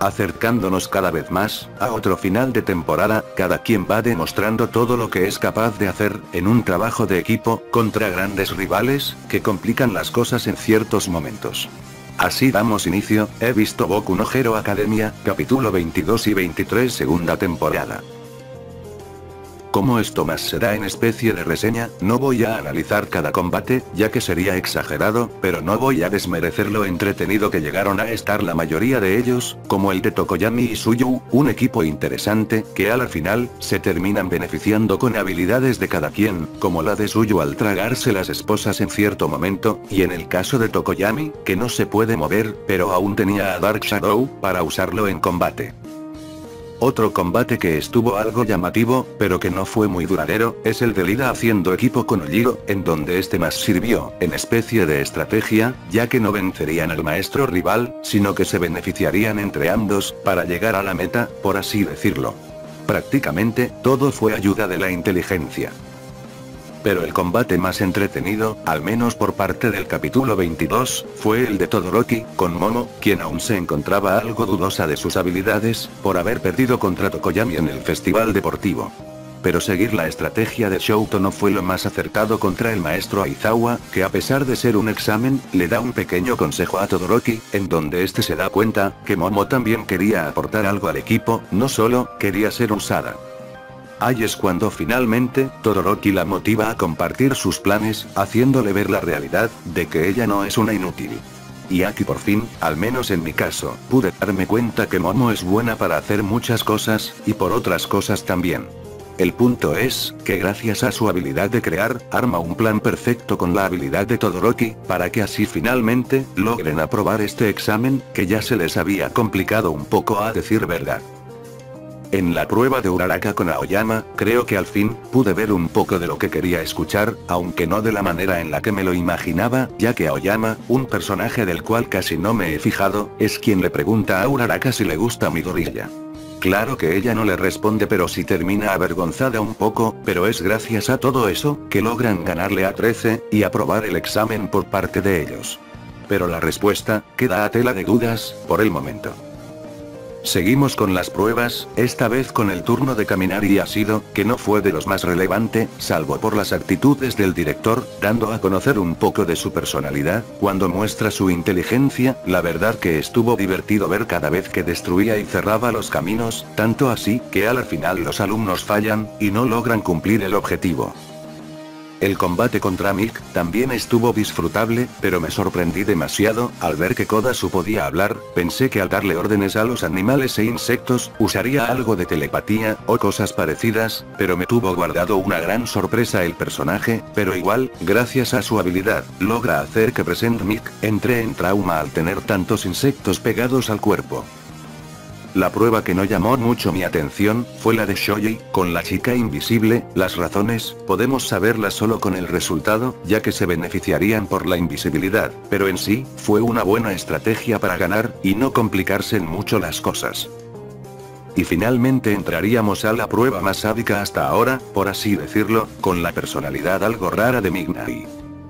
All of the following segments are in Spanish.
Acercándonos cada vez más a otro final de temporada, cada quien va demostrando todo lo que es capaz de hacer, en un trabajo de equipo, contra grandes rivales, que complican las cosas en ciertos momentos. Así damos inicio, he visto Boku no Hero Academia, capítulo 22 y 23 segunda temporada. Como esto más será en especie de reseña, no voy a analizar cada combate, ya que sería exagerado, pero no voy a desmerecer lo entretenido que llegaron a estar la mayoría de ellos, como el de Tokoyami y Tsuyu, un equipo interesante, que al final, se terminan beneficiando con habilidades de cada quien, como la de Tsuyu al tragarse las esposas en cierto momento, y en el caso de Tokoyami, que no se puede mover, pero aún tenía a Dark Shadow, para usarlo en combate. Otro combate que estuvo algo llamativo, pero que no fue muy duradero, es el de Iida haciendo equipo con Ojiro, en donde este más sirvió, en especie de estrategia, ya que no vencerían al maestro rival, sino que se beneficiarían entre ambos, para llegar a la meta, por así decirlo. Prácticamente, todo fue ayuda de la inteligencia. Pero el combate más entretenido, al menos por parte del capítulo 22, fue el de Todoroki, con Momo, quien aún se encontraba algo dudosa de sus habilidades, por haber perdido contra Tokoyami en el festival deportivo. Pero seguir la estrategia de Shouto no fue lo más acertado contra el maestro Aizawa, que a pesar de ser un examen, le da un pequeño consejo a Todoroki, en donde este se da cuenta, que Momo también quería aportar algo al equipo, no solo, quería ser usada. Ahí es cuando finalmente, Todoroki la motiva a compartir sus planes, haciéndole ver la realidad, de que ella no es una inútil. Y aquí por fin, al menos en mi caso, pude darme cuenta que Momo es buena para hacer muchas cosas, y por otras cosas también. El punto es, que gracias a su habilidad de crear, arma un plan perfecto con la habilidad de Todoroki, para que así finalmente, logren aprobar este examen, que ya se les había complicado un poco a decir verdad. En la prueba de Uraraka con Aoyama, creo que al fin, pude ver un poco de lo que quería escuchar, aunque no de la manera en la que me lo imaginaba, ya que Aoyama, un personaje del cual casi no me he fijado, es quien le pregunta a Uraraka si le gusta Midoriya. Claro que ella no le responde, pero sí termina avergonzada un poco, pero es gracias a todo eso, que logran ganarle a 13, y aprobar el examen por parte de ellos. Pero la respuesta, queda a tela de dudas, por el momento. Seguimos con las pruebas, esta vez con el turno de caminar y asido, que no fue de los más relevante, salvo por las actitudes del director, dando a conocer un poco de su personalidad, cuando muestra su inteligencia, la verdad que estuvo divertido ver cada vez que destruía y cerraba los caminos, tanto así, que al final los alumnos fallan, y no logran cumplir el objetivo. El combate contra Mick también estuvo disfrutable, pero me sorprendí demasiado, al ver que Kodasu podía hablar, pensé que al darle órdenes a los animales e insectos, usaría algo de telepatía, o cosas parecidas, pero me tuvo guardado una gran sorpresa el personaje, pero igual, gracias a su habilidad, logra hacer que Present Mick entre en trauma al tener tantos insectos pegados al cuerpo. La prueba que no llamó mucho mi atención, fue la de Shoji, con la chica invisible, las razones, podemos saberlas solo con el resultado, ya que se beneficiarían por la invisibilidad, pero en sí, fue una buena estrategia para ganar, y no complicarse en mucho las cosas. Y finalmente entraríamos a la prueba más sádica hasta ahora, por así decirlo, con la personalidad algo rara de Mignai.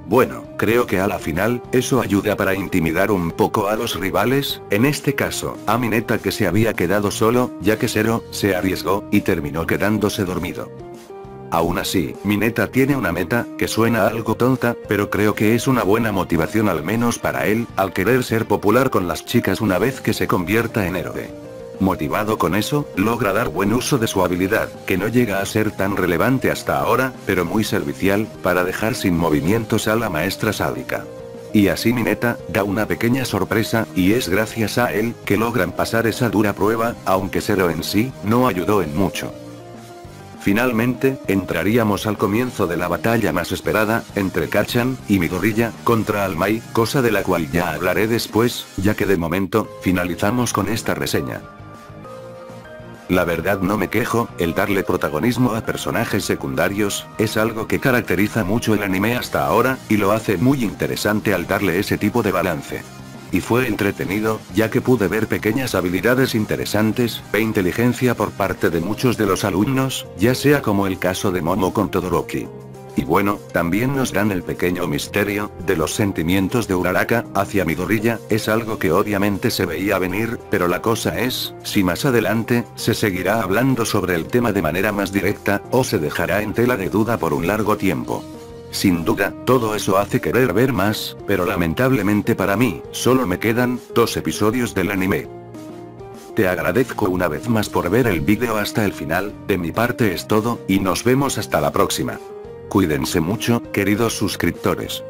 Bueno, creo que a la final, eso ayuda para intimidar un poco a los rivales, en este caso, a Mineta que se había quedado solo, ya que Cero, se arriesgó, y terminó quedándose dormido. Aún así, Mineta tiene una meta, que suena algo tonta, pero creo que es una buena motivación al menos para él, al querer ser popular con las chicas una vez que se convierta en héroe. Motivado con eso, logra dar buen uso de su habilidad, que no llega a ser tan relevante hasta ahora, pero muy servicial, para dejar sin movimientos a la maestra sádica. Y así Mineta, da una pequeña sorpresa, y es gracias a él, que logran pasar esa dura prueba, aunque Cero en sí, no ayudó en mucho. Finalmente, entraríamos al comienzo de la batalla más esperada, entre Kachan y Midoriya, contra All Might, cosa de la cual ya hablaré después, ya que de momento, finalizamos con esta reseña. La verdad no me quejo, el darle protagonismo a personajes secundarios, es algo que caracteriza mucho el anime hasta ahora, y lo hace muy interesante al darle ese tipo de balance. Y fue entretenido, ya que pude ver pequeñas habilidades interesantes, e inteligencia por parte de muchos de los alumnos, ya sea como el caso de Momo con Todoroki. Y bueno, también nos dan el pequeño misterio de los sentimientos de Uraraka hacia Midoriya, es algo que obviamente se veía venir, pero la cosa es, si más adelante se seguirá hablando sobre el tema de manera más directa, o se dejará en tela de duda por un largo tiempo. Sin duda, todo eso hace querer ver más, pero lamentablemente para mí, solo me quedan 2 episodios del anime. Te agradezco una vez más por ver el vídeo hasta el final, de mi parte es todo, y nos vemos hasta la próxima. Cuídense mucho, queridos suscriptores.